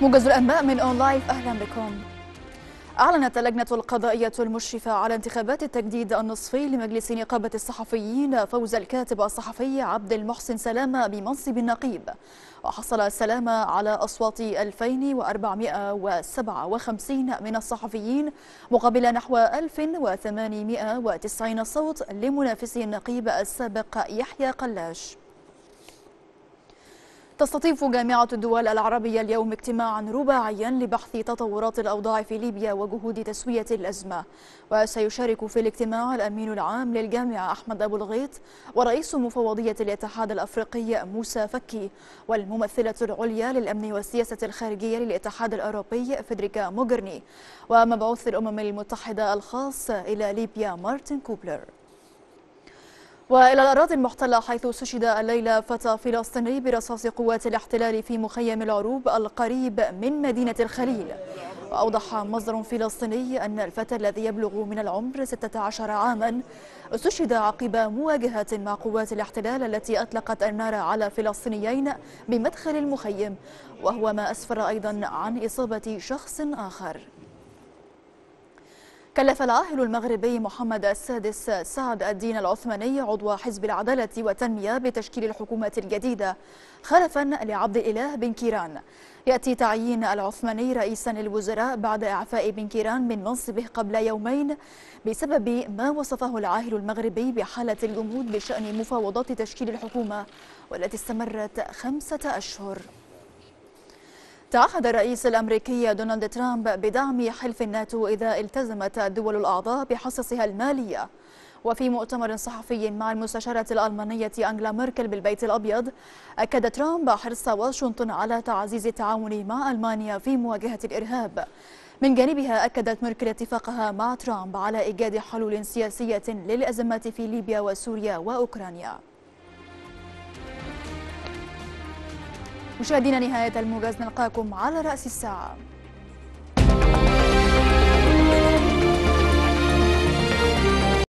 موجز الأنباء من أون لايف، أهلا بكم. أعلنت اللجنة القضائية المشرفة على انتخابات التجديد النصفي لمجلس نقابة الصحفيين فوز الكاتب الصحفي عبد المحسن سلامه بمنصب النقيب، وحصل سلامه على أصوات 2457 من الصحفيين مقابل نحو 1890 صوت لمنافسه النقيب السابق يحيى قلاش. تستضيف جامعة الدول العربية اليوم اجتماعا رباعيا لبحث تطورات الأوضاع في ليبيا وجهود تسوية الأزمة، وسيشارك في الاجتماع الأمين العام للجامعة أحمد ابو الغيط ورئيس مفوضية الاتحاد الأفريقي موسى فكي، والممثلة العليا للأمن والسياسة الخارجية للاتحاد الأوروبي فيدريكا موغرني، ومبعوث الأمم المتحدة الخاص إلى ليبيا مارتن كوبلر. وإلى الأراضي المحتلة حيث استشهد الليلة فتى فلسطيني برصاص قوات الاحتلال في مخيم العروب القريب من مدينة الخليل. وأوضح مصدر فلسطيني أن الفتى الذي يبلغ من العمر 16 عاما استشهد عقب مواجهة مع قوات الاحتلال التي أطلقت النار على فلسطينيين بمدخل المخيم، وهو ما أسفر أيضا عن إصابة شخص آخر. كلف العاهل المغربي محمد السادس سعد الدين العثماني عضو حزب العدالة والتنمية بتشكيل الحكومة الجديدة خلفا لعبد الإله بن كيران. يأتي تعيين العثماني رئيسا للوزراء بعد إعفاء بن كيران من منصبه قبل يومين بسبب ما وصفه العاهل المغربي بحالة الجمود بشأن مفاوضات تشكيل الحكومة والتي استمرت 5 أشهر. تعهد الرئيس الأمريكي دونالد ترامب بدعم حلف الناتو إذا التزمت الدول الأعضاء بحصصها المالية. وفي مؤتمر صحفي مع المستشارة الألمانية أنجلا ميركل بالبيت الأبيض، أكد ترامب حرص واشنطن على تعزيز التعاون مع ألمانيا في مواجهة الإرهاب. من جانبها أكدت ميركل اتفاقها مع ترامب على إيجاد حلول سياسية للأزمات في ليبيا وسوريا وأوكرانيا. مشاهدينا، نهاية الموجز، نلقاكم على رأس الساعة.